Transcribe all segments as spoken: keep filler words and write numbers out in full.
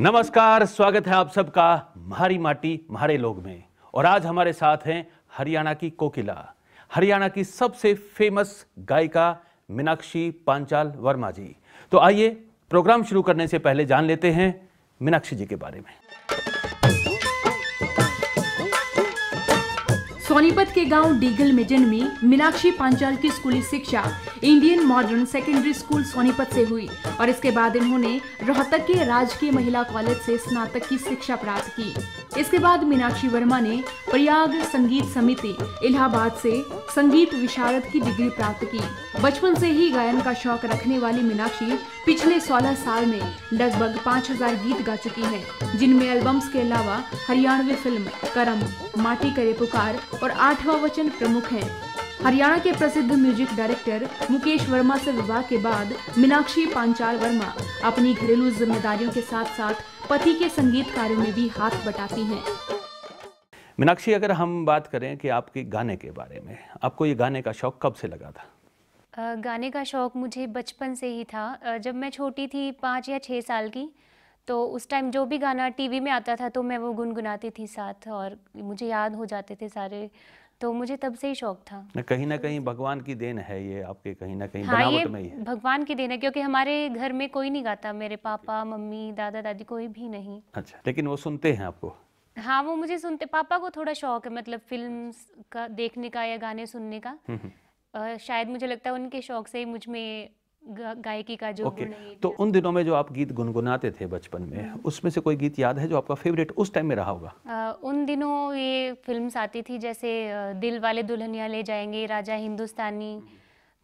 नमस्कार, स्वागत है आप सबका म्हारी माटी म्हारे लोग में। और आज हमारे साथ हैं हरियाणा की कोकिला, हरियाणा की सबसे फेमस गायिका मीनाक्षी पांचाल वर्मा जी। तो आइए प्रोग्राम शुरू करने से पहले जान लेते हैं मीनाक्षी जी के बारे में। सोनीपत के गांव डीगल में जन्मी मीनाक्षी पांचाल की स्कूली शिक्षा Indian modern secondary school Sonipat से हुई और इसके बाद इन्होंने रोहतक के राजकीय महिला कॉलेज से स्नातक की शिक्षा प्राप्त की। इसके बाद मीनाक्षी वर्मा ने प्रयाग संगीत समिति इलाहाबाद से संगीत विशारद की डिग्री प्राप्त की। बचपन से ही गायन का शौक रखने वाली मीनाक्षी पिछले सोलह साल में लगभग पाँच हज़ार गीत गा चुकी है, जिनमें एल्बम्स के अलावा हरियाणवी फिल्म करम, माटी करे पुकार और आठवां वचन प्रमुख है। हरियाणा के प्रसिद्ध म्यूजिक डायरेक्टर मुकेश वर्मा से विवाह के बाद मीनाक्षी पांचाल वर्मा अपनी घरेलू जिम्मेदारियों के साथ साथ पति के संगीत कार्यों में भी हाथ बटाती हैं। मीनाक्षी, अगर हम बात करें कि आपके गाने के बारे में, आपको ये गाने का शौक कब से लगा था? गाने का शौक मुझे बचपन से ही था। जब मैं छोटी थी, पाँच या छः साल की, तो उस टाइम जो भी गाना टीवी में आता था तो मैं वो गुनगुनाती थी साथ, और मुझे याद हो जाते थे सारे। तो मुझे तब से ही शौक था। कहीं ना कहीं भगवान की देन है ये आपके, कहीं ना कहीं हाँ, बनावट में ही है। भगवान की देन है, क्योंकि हमारे घर में कोई नहीं गाता, मेरे पापा, मम्मी, दादा दादी कोई भी नहीं। अच्छा, लेकिन वो सुनते हैं आपको? हाँ, वो मुझे सुनते। पापा को थोड़ा शौक है, मतलब फिल्म का देखने का या गाने सुनने का। शायद मुझे लगता है उनके शौक से ही मुझ में गायकी का जो okay. तो उन दिनों में जो आप गीत गुनगुनाते थे बचपन में, उसमें से कोई गीत याद है जो आपका फेवरेट उस टाइम में रहा होगा? आ, उन दिनों ये फिल्म्स आती थी जैसे दिलवाले दुल्हनिया ले जाएंगे, राजा हिंदुस्तानी,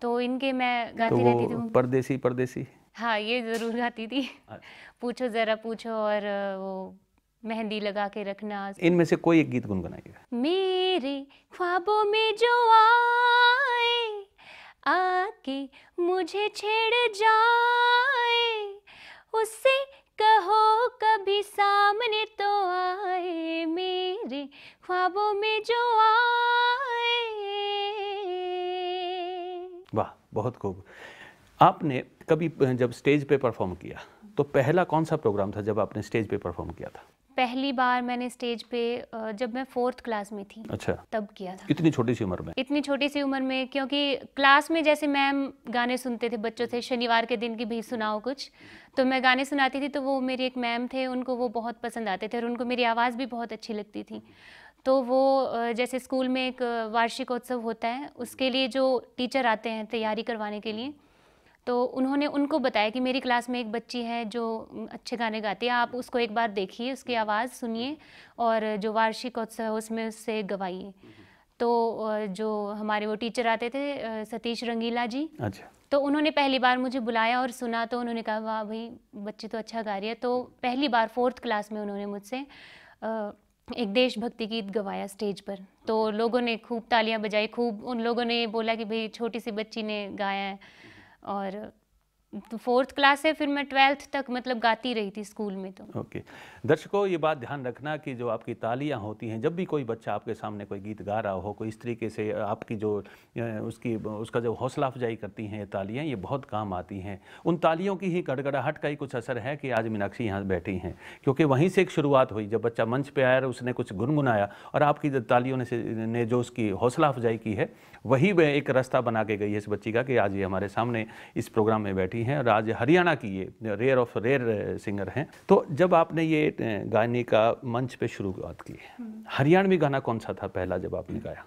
तो इनके मैं गाती तो रहती थी। परदेसी परदेसी हाँ, ये जरूर गाती थी। पूछो जरा पूछो और वो मेहंदी लगा के रखना। इनमें से कोई एक गीत गुनगुनाइएगा। मेरे ख्वाबों में जो आए आके मुझे छेड़ जाए, उससे कहो कभी सामने तो आए, मेरे ख्वाबों में जो आए। वाह, बहुत खूब। आपने कभी जब स्टेज पे परफॉर्म किया तो पहला कौन सा प्रोग्राम था जब आपने स्टेज पे परफॉर्म किया था? पहली बार मैंने स्टेज पे जब मैं फोर्थ क्लास में थी। अच्छा, तब किया था। इतनी छोटी सी उम्र में? इतनी छोटी सी उम्र में, क्योंकि क्लास में जैसे मैम गाने सुनते थे बच्चों से, शनिवार के दिन की भी सुनाओ कुछ, तो मैं गाने सुनाती थी। तो वो मेरी एक मैम थे, उनको वो बहुत पसंद आते थे और उनको मेरी आवाज़ भी बहुत अच्छी लगती थी। तो वो जैसे स्कूल में एक वार्षिकोत्सव होता है, उसके लिए जो टीचर आते हैं तैयारी करवाने के लिए, तो उन्होंने उनको बताया कि मेरी क्लास में एक बच्ची है जो अच्छे गाने गाती है, आप उसको एक बार देखिए, उसकी आवाज़ सुनिए और जो वार्षिक उत्सव है उसमें उससे गवाइए। तो जो हमारे वो टीचर आते थे सतीश रंगीला जी, अच्छा, तो उन्होंने पहली बार मुझे बुलाया और सुना, तो उन्होंने कहा वाह भाई, बच्ची तो अच्छा गा रही है। तो पहली बार फोर्थ क्लास में उन्होंने मुझसे एक देशभक्ति गीत गवाया स्टेज पर। तो लोगों ने खूब तालियाँ बजाई, खूब उन लोगों ने बोला कि भाई छोटी सी बच्ची ने गाया है। और फोर्थ क्लास से फिर मैं ट्वेल्थ तक मतलब गाती रही थी स्कूल में। तो ओके okay. दर्शकों, ये बात ध्यान रखना कि जो आपकी तालियां होती हैं, जब भी कोई बच्चा आपके सामने कोई गीत गा रहा हो, कोई इस तरीके से आपकी जो उसकी उसका जो हौसला अफजाई करती हैं तालियां, ये बहुत काम आती हैं। उन तालियों की ही गड़गड़ाहट का ही कुछ असर है कि आज मीनाक्षी यहाँ बैठी हैं, क्योंकि वहीं से एक शुरुआत हुई। जब बच्चा मंच पर आया, उसने कुछ गुनगुनाया और आपकी तालियों ने, ने जो उसकी हौसला अफजाई की है, वही एक रास्ता बना के गई है इस बच्ची का कि आज ये हमारे सामने इस प्रोग्राम में बैठी हैं और आज हरियाणा की ये रेयर ऑफ रेयर सिंगर हैं। तो जब आपने ये गाने का मंच पे शुरुआत की, हरियाणवी गाना कौन सा था पहला जब आपने गाया?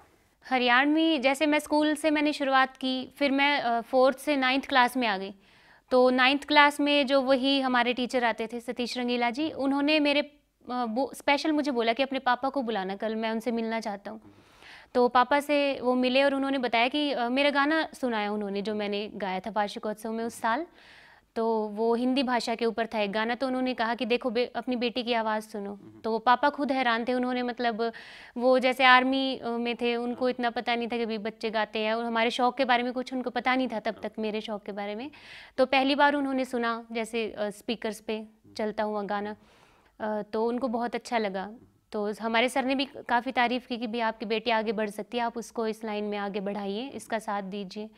हरियाणवी जैसे मैं स्कूल से मैंने शुरुआत की, फिर मैं फोर्थ से नाइन्थ क्लास में आ गई। तो नाइन्थ क्लास में जो वही हमारे टीचर आते थे सतीश रंगीला जी, उन्होंने मेरे स्पेशल मुझे बोला कि अपने पापा को बुलाना कल, मैं उनसे मिलना चाहता हूँ। तो पापा से वो मिले और उन्होंने बताया कि मेरा गाना सुनाया उन्होंने, जो मैंने गाया था वार्षिकोत्सव में उस साल। तो वो हिंदी भाषा के ऊपर था एक गाना। तो उन्होंने कहा कि देखो बे, अपनी बेटी की आवाज़ सुनो। तो वो पापा खुद हैरान थे, उन्होंने मतलब वो जैसे आर्मी में थे, उनको इतना पता नहीं था कि भी बच्चे गाते हैं, और हमारे शौक़ के बारे में कुछ उनको पता नहीं था तब तक, मेरे शौक़ के बारे में। तो पहली बार उन्होंने सुना जैसे स्पीकर्स पे चलता हुआ गाना, तो उनको बहुत अच्छा लगा। तो हमारे सर ने भी काफ़ी तारीफ़ की कि भी आपकी बेटी आगे बढ़ सकती है, आप उसको इस लाइन में आगे बढ़ाइए, इसका साथ दीजिए।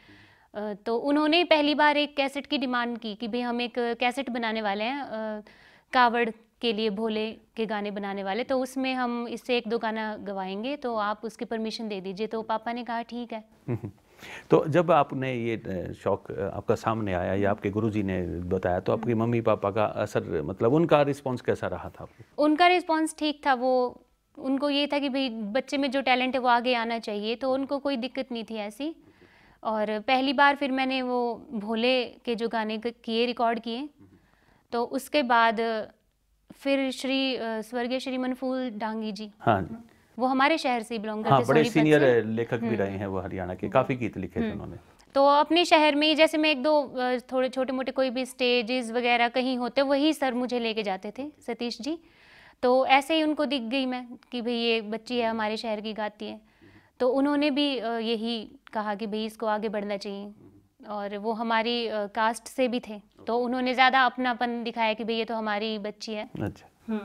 तो उन्होंने पहली बार एक कैसेट की डिमांड की कि भाई हम एक कैसेट बनाने वाले हैं कावड़ के लिए भोले के गाने बनाने वाले, तो उसमें हम इससे एक दो गाना गवाएंगे, तो आप उसकी परमिशन दे दीजिए। तो पापा ने कहा ठीक है। तो जब आपने ये शौक आपका सामने आया या आपके गुरुजी ने बताया, तो आपकी मम्मी पापा का असर, मतलब उनका रिस्पांस कैसा रहा था? उनका रिस्पांस ठीक था। वो उनको ये था कि भाई बच्चे में जो टैलेंट है वो आगे आना चाहिए, तो उनको कोई दिक्कत नहीं थी ऐसी। और पहली बार फिर मैंने वो भोले के जो गाने किए रिकॉर्ड किए, तो उसके बाद फिर श्री स्वर्गीय श्री मनफूल डांगी जी, हाँ वो हमारे शहर से बिलोंग करते हैं, हाँ, बड़े सीनियर लेखक भी रहे हैं वो, हरियाणा के काफ़ी गीत लिखे थे उन्होंने। तो अपने शहर में ही जैसे मैं एक दो थोड़े छोटे मोटे कोई भी स्टेजेस वगैरह कहीं होते, वही सर मुझे लेके जाते थे, सतीश जी। तो ऐसे ही उनको दिख गई मैं कि भाई ये बच्ची है हमारे शहर की, गाती है, तो उन्होंने भी यही कहा कि भाई इसको आगे बढ़ना चाहिए। और वो हमारी कास्ट से भी थे, तो उन्होंने ज़्यादा अपनापन दिखाया कि भाई ये तो हमारी बच्ची है। अच्छा,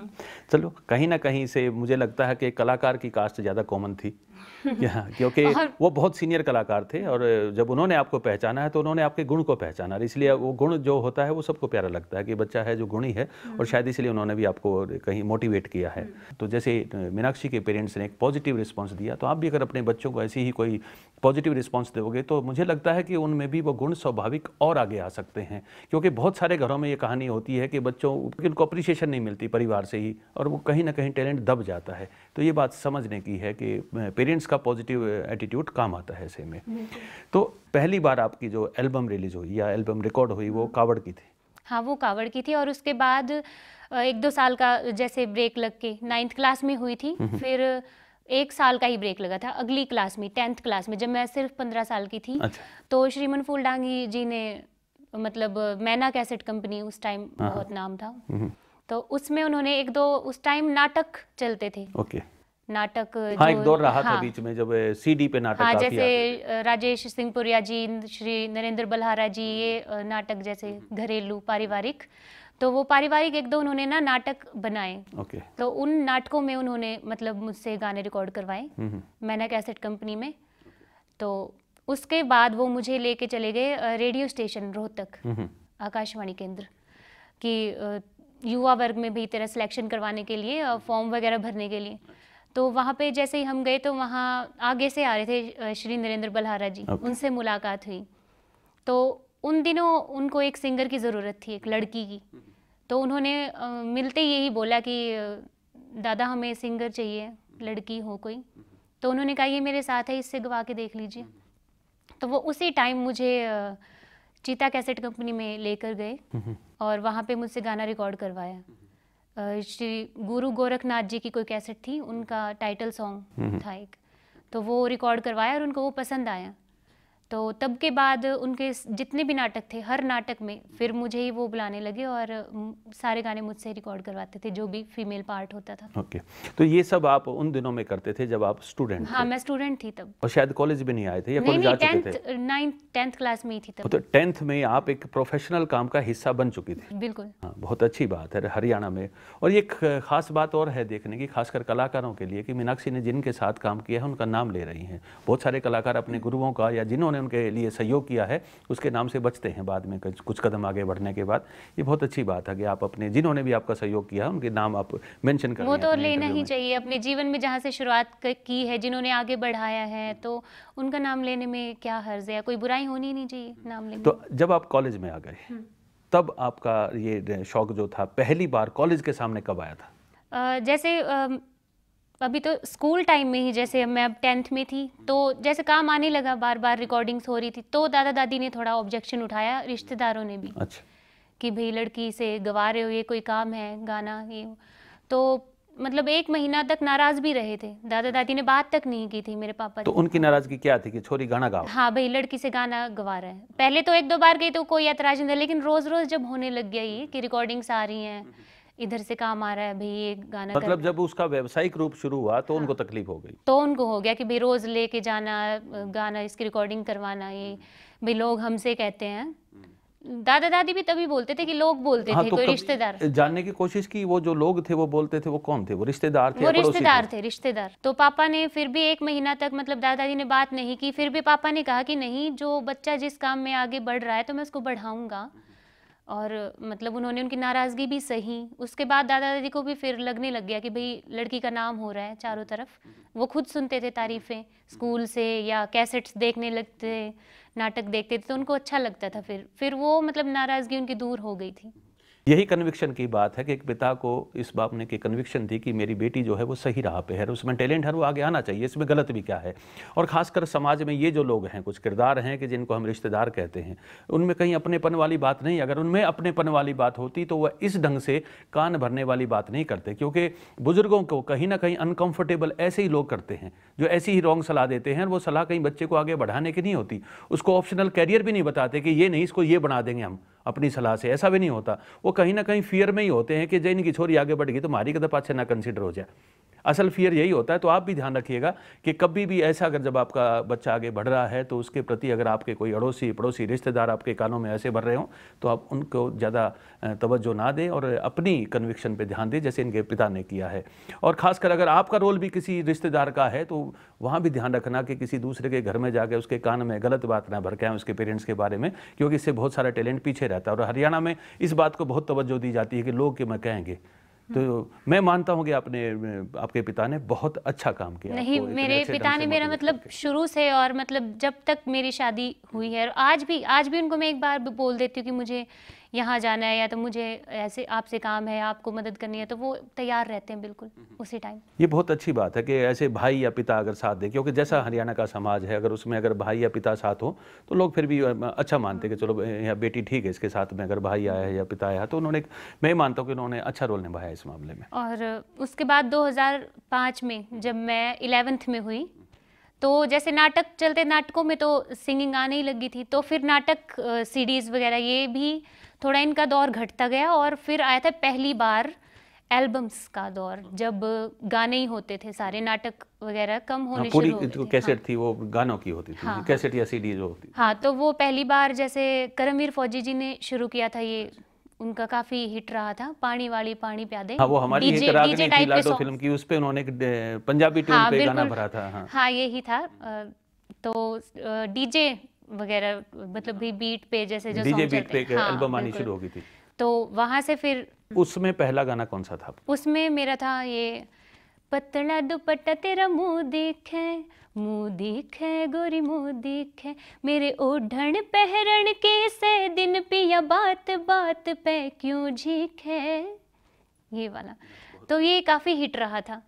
चलो कहीं ना कहीं से मुझे लगता है कि कलाकार की कास्ट ज़्यादा कॉमन थी, क्योंकि वो बहुत सीनियर कलाकार थे, और जब उन्होंने आपको पहचाना है तो उन्होंने आपके गुण को पहचाना, और इसलिए वो गुण जो होता है वो सबको प्यारा लगता है कि बच्चा है जो गुणी है, और शायद इसलिए उन्होंने भी आपको कहीं मोटिवेट किया है। तो जैसे मीनाक्षी के पेरेंट्स ने एक पॉजिटिव रिस्पॉन्स दिया, तो आप भी अगर अपने बच्चों को ऐसी ही कोई पॉजिटिव रिस्पॉन्स दोगे तो मुझे लगता है कि उनमें भी वो गुण स्वाभाविक और आगे आ सकते हैं, क्योंकि बहुत सारे घरों में ये कहानी होती है कि बच्चों को अप्रिशिएशन नहीं मिलती परिवार से ही, और वो कहीं ना कहीं टैलेंट दब जाता है। तो ये बात समझने की है कि पेरेंट्स का पॉजिटिव एटीट्यूड काम आता है ऐसे में। तो पहली बार आपकी जो एल्बम रिलीज हुई या एल्बम रिकॉर्ड हुई वो कावड़ की थी? हाँ, वो कावड़ की थी, और उसके बाद एक दो साल का जैसे ब्रेक लग के नाइन्थ क्लास में हुई थी, फिर एक साल का ही ब्रेक लगा था अगली क्लास में, टेंथ क्लास में, जब मैं सिर्फ पंद्रह साल की थी। अच्छा। तो श्रीमन फूल डांगी जी ने, मतलब मैना कैसेट कंपनी उस टाइम बहुत नाम था, तो उसमें उन्होंने एक दो, उस टाइम नाटक चलते थे। ओके। नाटक, हाँ, एक दौर रहा हाँ, था बीच में जब सीडी पे नाटक, हाँ, जैसे राजेश सिंहपुरिया जी, श्री नरेंद्र बलहारा जी, ये नाटक जैसे घरेलू पारिवारिक, तो वो पारिवारिक एक दो उन्होंने ना नाटक बनाए। ओके। तो उन नाटकों में उन्होंने मतलब मुझसे गाने रिकॉर्ड करवाए मैना कैसेट कंपनी में। तो उसके बाद वो मुझे लेके चले गए रेडियो स्टेशन रोहतक, आकाशवाणी केंद्र, की युवा वर्ग में भी तेरा सिलेक्शन करवाने के लिए, फॉर्म वगैरह भरने के लिए। तो वहाँ पे जैसे ही हम गए तो वहाँ आगे से आ रहे थे श्री नरेंद्र बलहारा जी, okay. उनसे मुलाकात हुई। तो उन दिनों उनको एक सिंगर की ज़रूरत थी, एक लड़की की। तो उन्होंने आ, मिलते यही बोला कि दादा हमें सिंगर चाहिए, लड़की हो कोई। तो उन्होंने कहा ये मेरे साथ है, इससे गवा के देख लीजिए। तो वो उसी टाइम मुझे चीता कैसेट कंपनी में लेकर गए और वहाँ पे मुझसे गाना रिकॉर्ड करवाया। श्री गुरु गोरखनाथ जी की कोई कैसेट थी, उनका टाइटल सॉन्ग था एक, तो वो रिकॉर्ड करवाया और उनको वो पसंद आया। तो तब के बाद उनके जितने भी नाटक थे, हर नाटक में फिर मुझे ही वो बुलाने लगे और सारे गाने मुझसे रिकॉर्ड करवाते थे, जो भी फीमेल पार्ट होता था। ओके। तो ये सब आप उन दिनों में करते थे जब आप स्टूडेंट? हाँ, मैं स्टूडेंट थी तब, और शायद कॉलेज भी नहीं आए थे या नहीं, नहीं, टेंथ, नाइन्थ, टेंथ क्लास में ही थी तब। तो टेंथ में आप एक प्रोफेशनल काम का हिस्सा बन चुकी थी? बिल्कुल। हाँ, बहुत अच्छी बात है हरियाणा में। और ये खास बात और है देखने की, खासकर कलाकारों के लिए, कि मीनाक्षी ने जिनके साथ काम किया है उनका नाम ले रही हैं। बहुत सारे कलाकार अपने गुरुओं का या जिन्होंने उनके लिए सहयोग किया है उसके नाम से बचते हैं बाद में कुछ कदम आगे बढ़ने के बाद। ये बहुत अच्छी बात है कि आप अपने, जिन्होंने भी आपका सहयोग किया उनके नाम आप मेंशन कर रहे हैं। वो तो लेना ही चाहिए अपने जीवन में, जहां से शुरुआत की है, जिन्होंने आगे बढ़ाया है, तो उनका नाम लेने में क्या हर्ज है, कोई बुराई होनी नहीं चाहिए नाम लेने। तो जब आप कॉलेज में आ गए तब आपका ये शौक जो था पहली बार कॉलेज के सामने कब आया था? जैसे अभी तो स्कूल टाइम में ही, जैसे मैं अब टेंथ में थी तो जैसे काम आने लगा, बार बार रिकॉर्डिंग्स हो रही थी, तो दादा दादी ने थोड़ा ऑब्जेक्शन उठाया, रिश्तेदारों ने भी। अच्छा। कि भाई लड़की से गवा रहे हो, ये कोई काम है गाना ये? तो मतलब एक महीना तक नाराज भी रहे थे, दादा दादी ने बात तक नहीं की थी मेरे पापा। तो उनकी नाराजगी क्या थी कि छोरी गाना गाओ? हाँ भाई, लड़की से गाना गवा रहा है। पहले तो एक दो बार गई तो कोई ऐतराज नहीं था, लेकिन रोज रोज जब होने लग गया ये कि रिकॉर्डिंग्स आ रही हैं, इधर से काम आ रहा है भाई ये गाना, मतलब जब उसका व्यावसायिक रूप शुरू हुआ तो हाँ, उनको तकलीफ हो गई। तो उनको हो गया कि भाई रोज लेके जाना गाना, इसकी रिकॉर्डिंग करवाना, ये भाई लोग हमसे कहते हैं। दादा दादी भी तभी बोलते थे कि लोग बोलते हाँ, थे तो कोई रिश्तेदार। जानने की कोशिश की वो जो लोग थे वो बोलते थे वो कौन थे? वो रिश्तेदार थे। वो रिश्तेदार थे, रिश्तेदार। तो पापा ने फिर भी एक महीना तक, मतलब दादा दादी ने बात नहीं की, फिर भी पापा ने कहा कि नहीं, जो बच्चा जिस काम में आगे बढ़ रहा है तो मैं उसको बढ़ाऊंगा, और मतलब उन्होंने उनकी नाराज़गी भी सही। उसके बाद दादा दादी को भी फिर लगने लग गया कि भाई लड़की का नाम हो रहा है चारों तरफ। वो खुद सुनते थे तारीफ़ें स्कूल से या कैसेट्स देखने लगते, नाटक देखते थे तो उनको अच्छा लगता था। फिर फिर वो मतलब नाराज़गी उनकी दूर हो गई थी। यही कन्विक्शन की बात है कि एक पिता को इस बाप ने की कन्विक्शन थी कि मेरी बेटी जो है वो सही राह पे है, उसमें टैलेंट है, वो आगे आना चाहिए, इसमें गलत भी क्या है। और ख़ासकर समाज में ये जो लोग हैं, कुछ किरदार हैं कि जिनको हम रिश्तेदार कहते हैं, उनमें कहीं अपनेपन वाली बात नहीं। अगर उनमें अपनेपन वाली बात होती तो वह इस ढंग से कान भरने वाली बात नहीं करते, क्योंकि बुजुर्गों को कहीं ना कहीं अनकम्फर्टेबल ऐसे ही लोग करते हैं जो ऐसी ही रॉन्ग सलाह देते हैं। वो सलाह कहीं बच्चे को आगे बढ़ाने की नहीं होती, उसको ऑप्शनल कैरियर भी नहीं बताते कि ये नहीं इसको ये बना देंगे हम अपनी सलाह से, ऐसा भी नहीं होता। वो कहीं ना कहीं फियर में ही होते हैं कि जैन की छोरी आगे बढ़ गई तो हमारी कदम पाछे ना कंसिडर हो जाए। असल फियर यही होता है। तो आप भी ध्यान रखिएगा कि कभी भी ऐसा, अगर जब आपका बच्चा आगे बढ़ रहा है तो उसके प्रति अगर आपके कोई अड़ोसी पड़ोसी रिश्तेदार आपके कानों में ऐसे भर रहे हों तो आप उनको ज़्यादा तवज्जो ना दें और अपनी कन्विक्शन पे ध्यान दें, जैसे इनके पिता ने किया है। और ख़ासकर अगर आपका रोल भी किसी रिश्तेदार का है तो वहाँ भी ध्यान रखना कि किसी दूसरे के घर में जाकर उसके कान में गलत बात ना भर के आए उसके पेरेंट्स के बारे में, क्योंकि इससे बहुत सारा टैलेंट पीछे रहता है। और हरियाणा में इस बात को बहुत तवज्जो दी जाती है कि लोग क्या कहेंगे। तो मैं मानता हूँ कि आपने, आपके पिता ने बहुत अच्छा काम किया। नहीं, मेरे पिता ने मेरा मतलब शुरू से, और मतलब जब तक मेरी शादी हुई है, और आज भी आज भी उनको मैं एक बार बोल देती हूँ कि मुझे यहाँ जाना है या तो मुझे ऐसे आपसे काम है, आपको मदद करनी है, तो वो तैयार रहते हैं बिल्कुल उसी टाइम। ये बहुत अच्छी बात है कि ऐसे भाई या पिता अगर साथ दे, क्योंकि जैसा हरियाणा का समाज है अगर उसमें अगर भाई या पिता साथ हो तो लोग फिर भी अच्छा मानते हैं कि चलो या बेटी ठीक है, इसके साथ में अगर भाई आया है या पिता आया, तो उन्होंने, मैं मानता हूँ कि उन्होंने अच्छा रोल निभाया इस मामले में। और उसके बाद दो हज़ार पाँच में जब मैं इलेवेंथ में हुई तो जैसे नाटक चलते, नाटकों में तो सिंगिंग आने ही लगी थी, तो फिर नाटक सीडीज़ वगैरह ये भी थोड़ा इनका दौर घटता गया। और फिर आया था पहली बार एल्बम्स का दौर, जब गाने ही होते थे सारे, नाटक वगैरह कम होने शुरू हो गए थे। कैसेट थी वो गानों की होती थी, कैसेट या सीडीज होती थी। हाँ, तो वो पहली बार जैसे करमवीर फौजी जी ने शुरू किया था, ये उनका काफी हिट रहा था, पानी वाली पानी प्यादे। हाँ, वो हमारी डीजे डीजे टाइप फिल्म की, उस पे उन्होंने पंजाबी ट्यून पे गाना भरा था। हाँ, हाँ यही था। तो डीजे वगैरह मतलब भी बीट पे जैसे जो डीजे बीट पे एल्बम आनी शुरू हो गई थी, तो वहां से फिर। उसमें पहला गाना कौन सा था? उसमें मेरा था ये, पतला दुपट्टा तेरा मुँह दिखे, मुँह दिखे गोरी मुँह दिखे, मेरे ओढ़न पहरन के से दिन पिया बात बात पे क्यों झीखे, ये वाला तो ये काफ़ी हिट रहा था।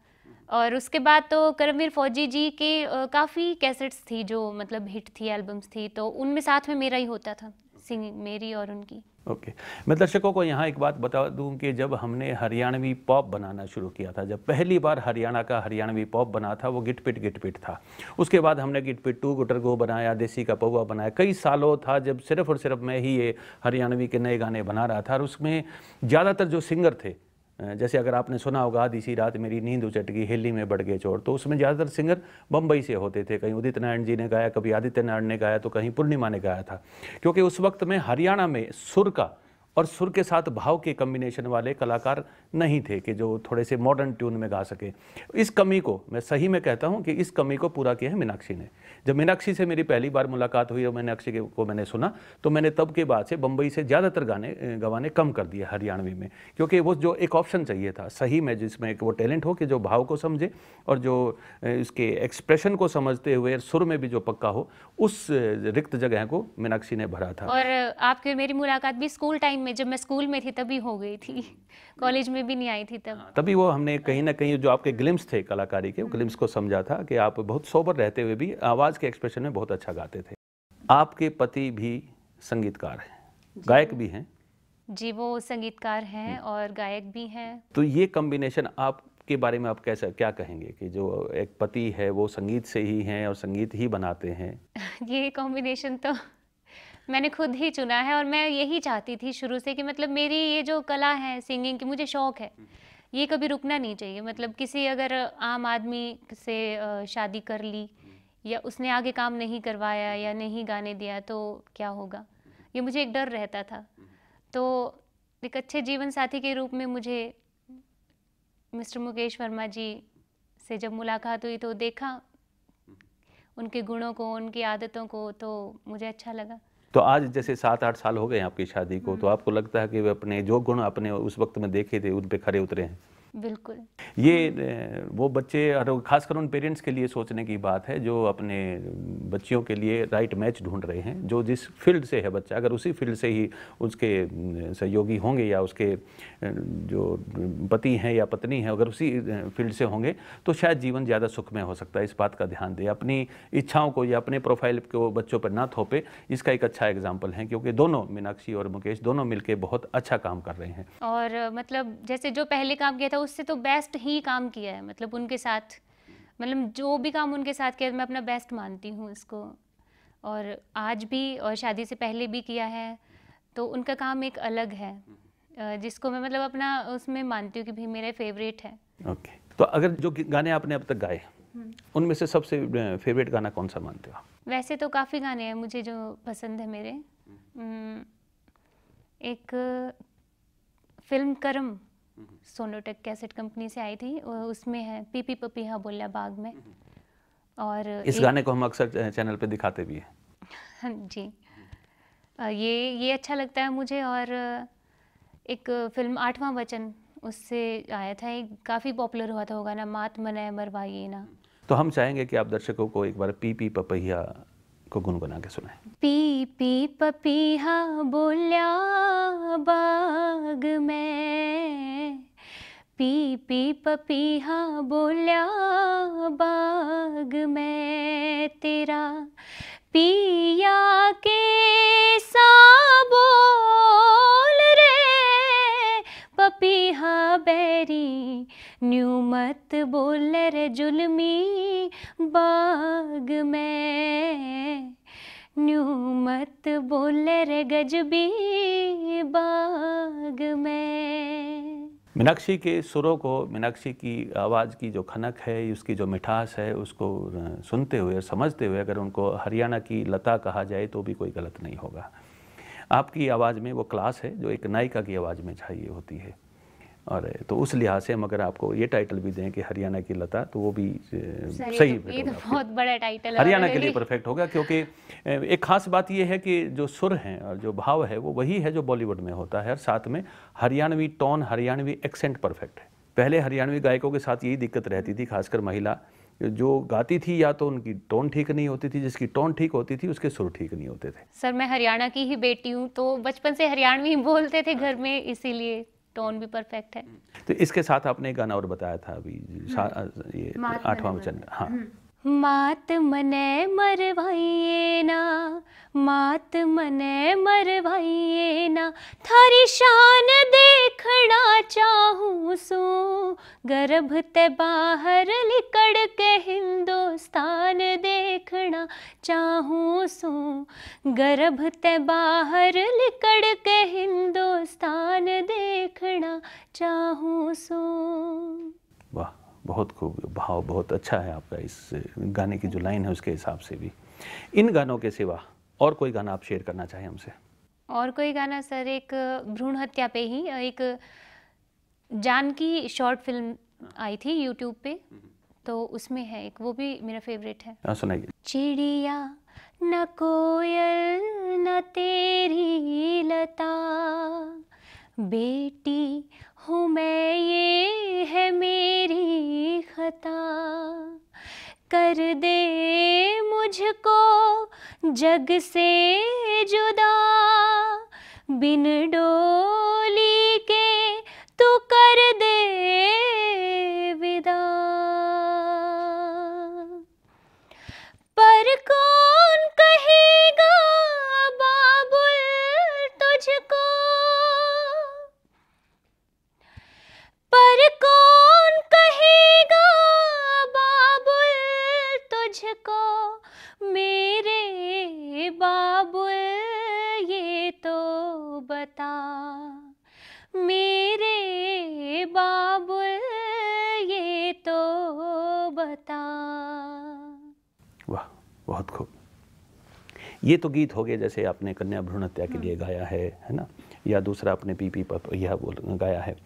और उसके बाद तो करमवीर फौजी जी के काफ़ी कैसेट्स थी जो मतलब हिट थी, एल्बम्स थी, तो उनमें साथ में मेरा ही होता था सिंगिंग, मेरी और उनकी। Okay okay. मैं दर्शकों को यहाँ एक बात बता दूं कि जब हमने हरियाणवी पॉप बनाना शुरू किया था, जब पहली बार हरियाणा का हरियाणवी पॉप बना था वो गिट पिट गिट पिट था। उसके बाद हमने गिट पिट टू, गुटर गो बनाया, देसी का पौवा बनाया, कई सालों था जब सिर्फ और सिर्फ मैं ही ये हरियाणवी के नए गाने बना रहा था। और उसमें ज़्यादातर जो सिंगर थे, जैसे अगर आपने सुना होगा आधी सी रात मेरी नींद उचटगी, हिली में बढ़ गए चोर, तो उसमें ज़्यादातर सिंगर बम्बई से होते थे। कहीं उदित नारायण जी ने गाया, कभी आदित्य नारायण ने गाया, तो कहीं पूर्णिमा ने गाया था, क्योंकि उस वक्त में हरियाणा में सुर का और सुर के साथ भाव के कम्बिनेशन वाले कलाकार नहीं थे कि जो थोड़े से मॉडर्न ट्यून में गा सके। इस कमी को, मैं सही में कहता हूँ कि इस कमी को पूरा किया है मीनाक्षी ने। जब मीनाक्षी से मेरी पहली बार मुलाकात हुई और मीनाक्षी को मैंने सुना, तो मैंने तब के बाद से बम्बई से ज़्यादातर गाने गवाने कम कर दिए हरियाणवी में, क्योंकि वो जो एक ऑप्शन चाहिए था सही में, जिसमें एक वो टैलेंट हो कि जो भाव को समझे और जो इसके एक्सप्रेशन को समझते हुए सुर में भी जो पक्का हो, उस रिक्त जगह को मीनाक्षी ने भरा था। और आपकी मेरी मुलाकात भी स्कूल टाइम में, जब मैं स्कूल में थी तभी हो गई थी, कॉलेज में भी नहीं आई थी तब। तभी वो हमने कहीं ना कहीं जो आपके ग्लिम्स थे कलाकारी के, ग्लिम्स को समझा था कि आप बहुत सोबर रहते हुए भी आवाज़ के एक्सप्रेशन में बहुत अच्छा गाते थे। आपके पति भी संगीतकार हैं, गायक भी हैं? जी, वो संगीतकार हैं और गायक भी हैं। तो ये कम्बिनेशन आप के बारे में आप कैसा क्या कहेंगे कि जो एक पति है वो संगीत से ही हैं और संगीत ही बनाते हैं? ये कॉम्बिनेशन तो मैंने खुद ही चुना है, और मैं यही चाहती थी शुरू से कि मतलब मेरी ये जो कला है सिंगिंग की, मुझे शौक़ है, ये कभी रुकना नहीं चाहिए। मतलब किसी अगर आम आदमी से शादी कर ली या उसने आगे काम नहीं करवाया या नहीं गाने दिया तो क्या होगा, ये मुझे एक डर रहता था। तो एक अच्छे जीवन साथी के रूप में मुझे मिस्टर मुकेश वर्मा जी से जब मुलाकात हुई तो देखा उनके गुणों को, उनकी आदतों को, तो मुझे अच्छा लगा। तो आज जैसे सात आठ साल हो गए आपकी शादी को, तो आपको लगता है कि वे अपने जो गुण आपने उस वक्त में देखे थे उन पे खरे उतरे हैं? बिल्कुल। ये वो बच्चे और खासकर उन पेरेंट्स के लिए सोचने की बात है जो अपने बच्चियों के लिए राइट मैच ढूंढ रहे हैं, जो जिस फील्ड से है बच्चा अगर उसी फील्ड से ही उसके सहयोगी होंगे या उसके जो पति हैं या पत्नी है अगर उसी फील्ड से होंगे तो शायद जीवन ज़्यादा सुखमय हो सकता है। इस बात का ध्यान दें, अपनी इच्छाओं को या अपने प्रोफाइल को बच्चों पर ना थोपे। इसका एक अच्छा एग्जाम्पल है क्योंकि दोनों मीनाक्षी और मुकेश दोनों मिलकर बहुत अच्छा काम कर रहे हैं और मतलब जैसे जो पहले काम किया था उससे तो बेस्ट ही काम किया है। मतलब उनके साथ मतलब जो भी काम उनके साथ किया मैं अपना बेस्ट मानती हूँ इसको, और आज भी और शादी से पहले भी किया है तो उनका काम एक अलग है जिसको मैं मतलब अपना उसमें मानती हूँ कि भी मेरा फेवरेट है। ओके, तो अगर जो गाने आपने अब तक गाए उनमें से सबसे फेवरेट गाना कौन सा मानते हो? वैसे तो काफ़ी गाने हैं मुझे जो पसंद है मेरे। एक फिल्म कर्म सोनोटेक कैसेट कंपनी से आई थी उसमें है पीपी पपी हाँ बोला बाग में, और इस गाने को हम अक्सर चैनल पे दिखाते भी हैं जी। ये ये अच्छा लगता है मुझे। और एक फिल्म आठवां वचन उससे आया था, एक काफ़ी पॉपुलर हुआ था वो गाना मात मनाए मरवाइए ना। तो हम चाहेंगे कि आप दर्शकों को एक बार पीपी पपहिया को गुनगुना के सुनाएं। पी पी पपीहा बोल्या बाग में, पी पी पपीहा बोल्या बाग में, तेरा पिया के साबोल रे पपीहा बैरी न्यू मत बोल रे जुलमी बाग में, न्यू मत बोल रे गजबी बाग में। मीनाक्षी के सुरों को, मीनाक्षी की आवाज़ की जो खनक है, उसकी जो मिठास है, उसको सुनते हुए और समझते हुए अगर उनको हरियाणा की लता कहा जाए तो भी कोई गलत नहीं होगा। आपकी आवाज़ में वो क्लास है जो एक नायिका की आवाज़ में चाहिए होती है, और तो उस लिहाज से हम अगर आपको ये टाइटल भी दें कि हरियाणा की लता तो वो भी सही है। तो बहुत बड़ा टाइटल हरियाणा के लिए परफेक्ट होगा क्योंकि एक ख़ास बात ये है कि जो सुर हैं और जो भाव है वो वही है जो बॉलीवुड में होता है, और साथ में Haryanvi tone Haryanvi accent perfect है। पहले हरियाणवी गायकों के साथ यही दिक्कत रहती थी, खासकर महिला जो गाती थी या तो उनकी टोन ठीक नहीं होती थी, जिसकी टोन ठीक होती थी उसके सुर ठीक नहीं होते थे। सर मैं हरियाणा की ही बेटी हूँ तो बचपन से हरियाणवी बोलते थे घर में, इसीलिए टोन भी परफेक्ट है। तो इसके साथ आपने एक गाना और बताया था अभी ये आठवां वचन। हाँ, मात मने मरवाइए ना, मात मने मरवाइए ना, थारी शान देखना चाहूँ सो गर्भ ते बाहर लिकड़ के हिंदुस्तान देखना चाहूँ सो, गर्भ ते बाहर लिकड़ के हिंदुस्तान देखना चाहूँ सो। वाह, बहुत खूब, भाव बहुत अच्छा है आपका इस गाने की जो लाइन है उसके हिसाब से भी। इन गानों के सिवा और कोई गाना आप शेयर करना चाहें हमसे? और कोई गाना सर, एक भ्रूण हत्या पे ही एक जान की शॉर्ट फिल्म आई थी यूट्यूब पे तो उसमें है एक, वो भी मेरा फेवरेट है। सुनाइए। चिड़िया न कोयल न तेरी लता, बेटी हूँ मैं ये है मेरी खता, कर दे मुझको जग से जुदा, बिन डोली के तू कर दे विदा, पर कौन कहेगा बाबुल तुझको, पर कौन कहेगा बाबुल तुझको, मेरे बाबुल ये तो बता, मेरे बाबुल ये तो बता। वाह, बहुत खूब। ये तो गीत हो गए जैसे आपने कन्या भ्रूण हत्या के लिए गाया है है ना, या दूसरा आपने पीपी पप यह बोल गाया है।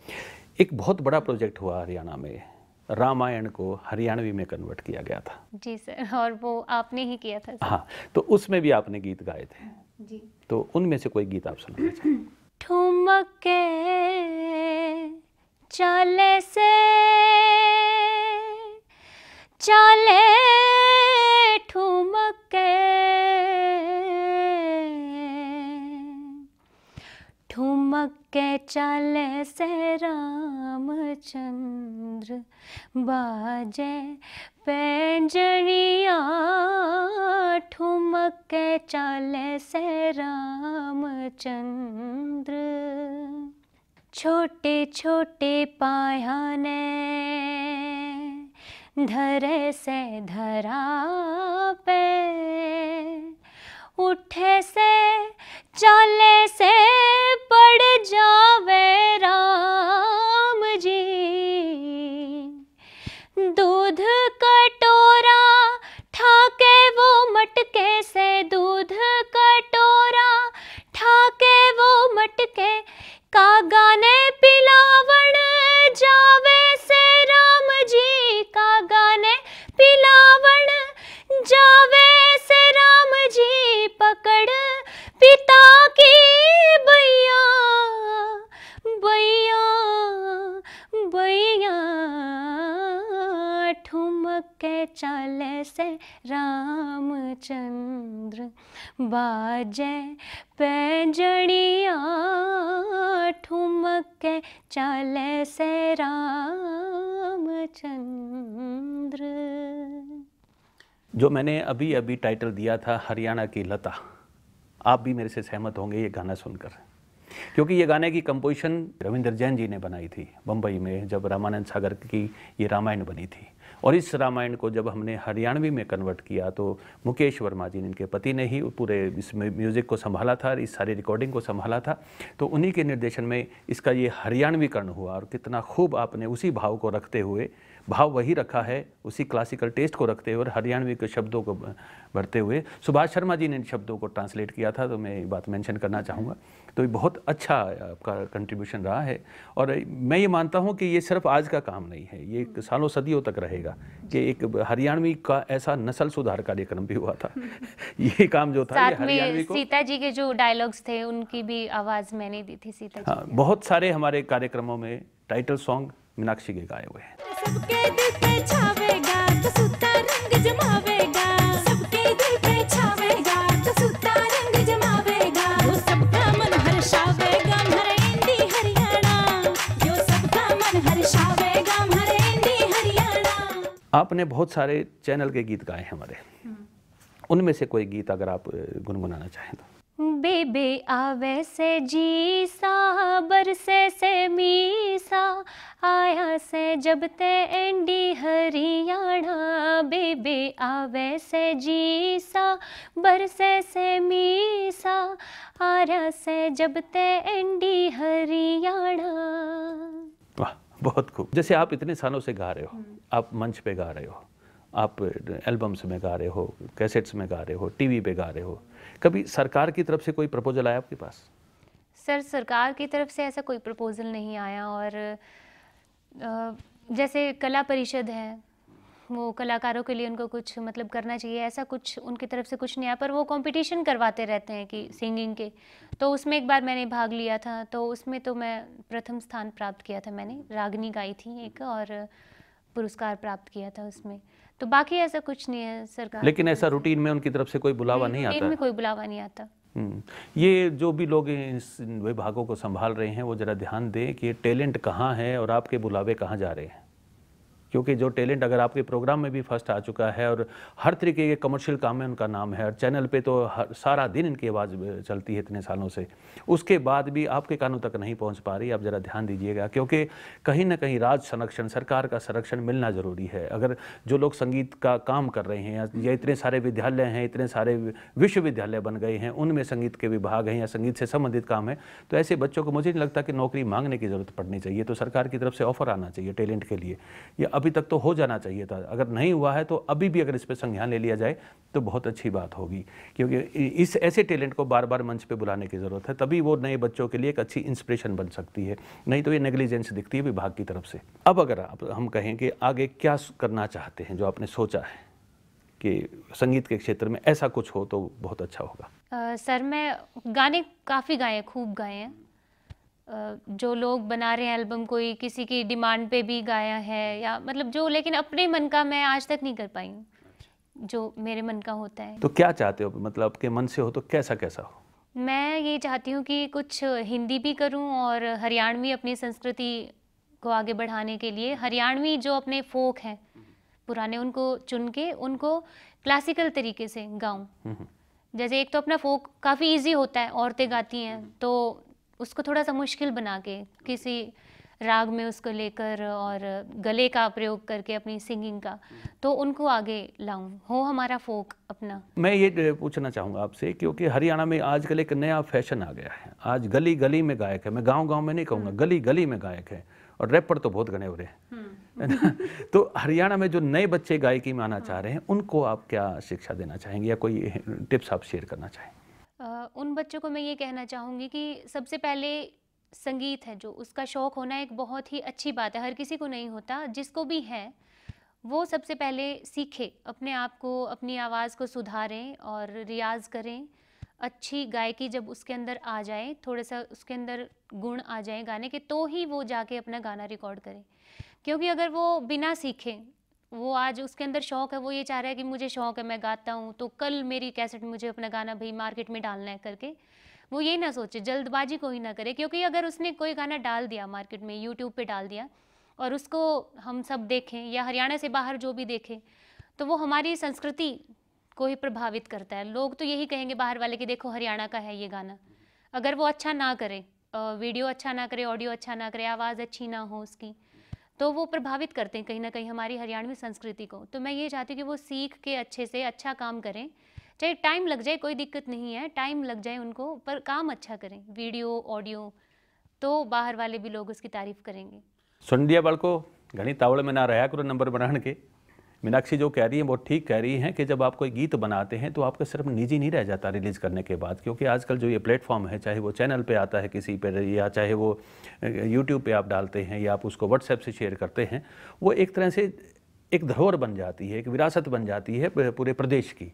एक बहुत बड़ा प्रोजेक्ट हुआ हरियाणा में, रामायण को हरियाणवी में कन्वर्ट किया गया था। जी सर, और वो आपने ही किया था सर। हाँ, तो उसमें भी आपने गीत गाए थे जी। तो उनमें से कोई गीत आप सुनाना चाहिए। ठुमके चले से चले ठुमके ठुमके चले से रामचंद्र बाजे पैंजड़िया ठुमके चले से रामचंद्र छोटे छोटे पाया ने धरे से धरा पे उठे से चले से पड़ जावे राम जी दूध कटोरा ठाके वो मटके से दूध कटोरा ठाके वो मटके कागा ने पिलावण जावे से राम जी कागा ने पिलावण जावे से राम जी पकड़ पिता की बैया बैया बैया ठुमके चले से रामचंद्र बाजे पैंजड़िया ठुमके चले से रामचंद्र। जो मैंने अभी अभी टाइटल दिया था हरियाणा की लता, आप भी मेरे से सहमत होंगे ये गाना सुनकर, क्योंकि ये गाने की कंपोजिशन रविंद्र जैन जी ने बनाई थी बम्बई में जब रामानंद सागर की ये रामायण बनी थी, और इस रामायण को जब हमने हरियाणवी में कन्वर्ट किया तो मुकेश वर्मा जी ने, इनके पति ने ही पूरे इस म्यूज़िक को संभाला था, इस सारी रिकॉर्डिंग को संभाला था, तो उन्हीं के निर्देशन में इसका ये हरियाणवीकरण हुआ। और कितना खूब आपने उसी भाव को रखते हुए, भाव वही रखा है, उसी क्लासिकल टेस्ट को रखते हुए और हरियाणवी के शब्दों को भरते हुए सुभाष शर्मा जी ने इन शब्दों को ट्रांसलेट किया था, तो मैं ये बात मेंशन करना चाहूँगा। तो ये बहुत अच्छा आपका कंट्रीब्यूशन रहा है, और मैं ये मानता हूँ कि ये सिर्फ आज का काम नहीं है, ये सालों सदियों तक रहेगा कि एक हरियाणवी का ऐसा नस्ल सुधार कार्यक्रम भी हुआ था। ये काम जो था हरियाणवी को, सीता जी के जो डायलॉग्स थे उनकी भी आवाज़ मैंने दी थी सीता जी। हाँ, बहुत सारे हमारे कार्यक्रमों में टाइटल सॉन्ग मीनाक्षी के गाए हुए हैं। सबके दिल पे छावेगा तो सूता रंग जमावेगा, सबके दिल पे छावेगा तो सूता रंग जमावेगा, वो सबका मन हर्षावेगा हमारे इंडी हरियाणा, यो सबका मन हर्षावेगा हमारे इंडी हरियाणा। आपने बहुत सारे चैनल के गीत गाए हैं हमारे, उनमें से कोई गीत अगर आप गुनगुनाना चाहें तो। बेबे आवे से जी सा बरसे से मी सा आया से जब ते एंडी हरियाणा, बेबे आवे से जी सा बरसे से मी सा आया से जब ते एंडी हरियाणा। वाह, बहुत खूब। जैसे आप इतने सालों से गा रहे हो, आप मंच पे गा रहे हो, आप एल्बम्स में गा रहे हो, कैसेट्स में गा रहे हो, टीवी पे गा रहे हो, कभी सरकार की तरफ से कोई प्रपोजल आया आपके पास? सर, सरकार की तरफ से ऐसा कोई प्रपोजल नहीं आया, और जैसे कला परिषद है वो कलाकारों के लिए उनको कुछ मतलब करना चाहिए, ऐसा कुछ उनकी तरफ से कुछ नहीं आया, पर वो कंपटीशन करवाते रहते हैं कि सिंगिंग के, तो उसमें एक बार मैंने भाग लिया था, तो उसमें तो मैं प्रथम स्थान प्राप्त किया था, मैंने रागनी गाई थी एक और पुरस्कार प्राप्त किया था उसमें, तो बाकी ऐसा कुछ नहीं है सरकार। लेकिन ऐसा रूटीन में उनकी तरफ से कोई बुलावा नहीं आता? रूटीन में कोई बुलावा नहीं आता। ये जो भी लोग इस विभागों को संभाल रहे हैं वो ज़रा ध्यान दें कि टैलेंट कहाँ है और आपके बुलावे कहाँ जा रहे हैं, क्योंकि जो टैलेंट अगर आपके प्रोग्राम में भी फर्स्ट आ चुका है और हर तरीके के कमर्शियल काम में उनका नाम है और चैनल पे तो हर सारा दिन इनकी आवाज़ चलती है इतने सालों से, उसके बाद भी आपके कानों तक नहीं पहुंच पा रही, आप ज़रा ध्यान दीजिएगा, क्योंकि कहीं ना कहीं राज संरक्षण, सरकार का संरक्षण मिलना ज़रूरी है। अगर जो लोग संगीत का काम कर रहे हैं या इतने सारे विद्यालय हैं, इतने सारे विश्वविद्यालय बन गए हैं, उनमें संगीत के विभाग हैं या संगीत से संबंधित काम है, तो ऐसे बच्चों को मुझे नहीं लगता कि नौकरी मांगने की ज़रूरत पड़नी चाहिए, तो सरकार की तरफ से ऑफर आना चाहिए टैलेंट के लिए, या अभी तक तो हो जाना चाहिए था, अगर नहीं हुआ है तो अभी भी अगर इस पर संज्ञान ले लिया जाए तो बहुत अच्छी बात होगी, क्योंकि इस ऐसे टैलेंट को बार बार मंच पे बुलाने की ज़रूरत है, तभी वो नए बच्चों के लिए एक अच्छी इंस्पिरेशन बन सकती है, नहीं तो ये नेग्लिजेंस दिखती है विभाग की तरफ से। अब अगर आप हम कहें कि आगे क्या करना चाहते हैं, जो आपने सोचा है कि संगीत के क्षेत्र में ऐसा कुछ हो तो बहुत अच्छा होगा। सर मैं गाने काफ़ी गाए हैं, खूब गाए हैं, जो लोग बना रहे हैं एल्बम कोई किसी की डिमांड पे भी गाया है या मतलब जो, लेकिन अपने मन का मैं आज तक नहीं कर पाई हूँ जो मेरे मन का होता है। तो क्या चाहते हो, मतलब आपके मन से हो तो कैसा कैसा हो? मैं ये चाहती हूँ कि कुछ हिंदी भी करूँ और हरियाणवी अपनी संस्कृति को आगे बढ़ाने के लिए, हरियाणवी जो अपने फोक हैं पुराने उनको चुन के उनको क्लासिकल तरीके से गाऊँ। जैसे एक तो अपना फोक काफ़ी इजी होता है, औरतें गाती हैं, तो उसको थोड़ा सा मुश्किल बना के किसी राग में उसको लेकर और गले का प्रयोग करके अपनी सिंगिंग का, तो उनको आगे लाऊं, हो हमारा फोक अपना। मैं ये पूछना चाहूँगा आपसे, क्योंकि हरियाणा में आजकल एक नया फैशन आ गया है, आज गली गली में गायक है, मैं गाँव गाँव में नहीं कहूँगा, गली गली में गायक है और रैपर तो बहुत घने हो रहे हैं। तो हरियाणा में जो नए बच्चे गायकी में आना चाह रहे हैं उनको आप क्या शिक्षा देना चाहेंगे या कोई टिप्स आप शेयर करना चाहें? उन बच्चों को मैं ये कहना चाहूँगी कि सबसे पहले संगीत है जो उसका शौक़ होना एक बहुत ही अच्छी बात है, हर किसी को नहीं होता, जिसको भी है वो सबसे पहले सीखे, अपने आप को अपनी आवाज़ को सुधारें और रियाज करें। अच्छी गायकी जब उसके अंदर आ जाए, थोड़ा सा उसके अंदर गुण आ जाए गाने के, तो ही वो जाके अपना गाना रिकॉर्ड करे। क्योंकि अगर वो बिना सीखे, वो आज उसके अंदर शौक़ है, वो ये चाह रहा है कि मुझे शौक़ है मैं गाता हूँ तो कल मेरी कैसेट मुझे अपना गाना भाई मार्केट में डालना है करके, वो ये ना सोचे, जल्दबाजी कोई ना करे। क्योंकि अगर उसने कोई गाना डाल दिया मार्केट में, यूट्यूब पर डाल दिया और उसको हम सब देखें या हरियाणा से बाहर जो भी देखें, तो वो हमारी संस्कृति को ही प्रभावित करता है। लोग तो यही कहेंगे बाहर वाले कि देखो हरियाणा का है ये गाना। अगर वो अच्छा ना करे, वीडियो अच्छा ना करे, ऑडियो अच्छा ना करे, आवाज़ अच्छी ना हो उसकी, तो वो प्रभावित करते हैं कहीं ना कहीं हमारी हरियाणवी संस्कृति को। तो मैं ये चाहती हूँ कि वो सीख के अच्छे से अच्छा काम करें, चाहे टाइम लग जाए, कोई दिक्कत नहीं है, टाइम लग जाए उनको, पर काम अच्छा करें, वीडियो ऑडियो, तो बाहर वाले भी लोग उसकी तारीफ करेंगे। सुन लिया बालको, घनी तावड़ में ना रहा करो नंबर बनाने के। मीनाक्षी जो कह रही है वो ठीक कह रही हैं कि जब आप कोई गीत बनाते हैं तो आपका सिर्फ निजी नहीं रह जाता रिलीज़ करने के बाद, क्योंकि आजकल जो ये प्लेटफॉर्म है, चाहे वो चैनल पे आता है किसी पे या चाहे वो यूट्यूब पे आप डालते हैं या आप उसको व्हाट्सएप से शेयर करते हैं, वो एक तरह से एक धरोहर बन जाती है, एक विरासत बन जाती है पूरे प्रदेश की।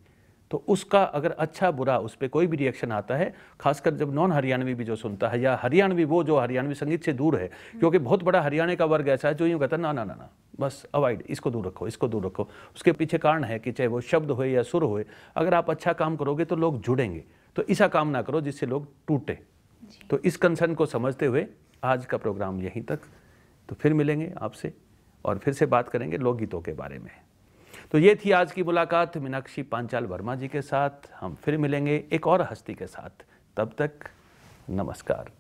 तो उसका अगर अच्छा बुरा उस पर कोई भी रिएक्शन आता है, खासकर जब नॉन हरियाणवी भी जो सुनता है या हरियाणवी वो जो हरियाणवी संगीत से दूर है, क्योंकि बहुत बड़ा हरियाणा का वर्ग ऐसा है जो यूँ कहता है ना ना ना ना बस अवॉइड, इसको दूर रखो, इसको दूर रखो। उसके पीछे कारण है कि चाहे वो शब्द होए या सुर होए, अगर आप अच्छा काम करोगे तो लोग जुड़ेंगे, तो ऐसा काम ना करो जिससे लोग टूटे। तो इस कंसर्न को समझते हुए आज का प्रोग्राम यहीं तक, तो फिर मिलेंगे आपसे और फिर से बात करेंगे लोकगीतों के बारे में। तो ये थी आज की मुलाकात मीनाक्षी पांचाल वर्मा जी के साथ। हम फिर मिलेंगे एक और हस्ती के साथ, तब तक नमस्कार।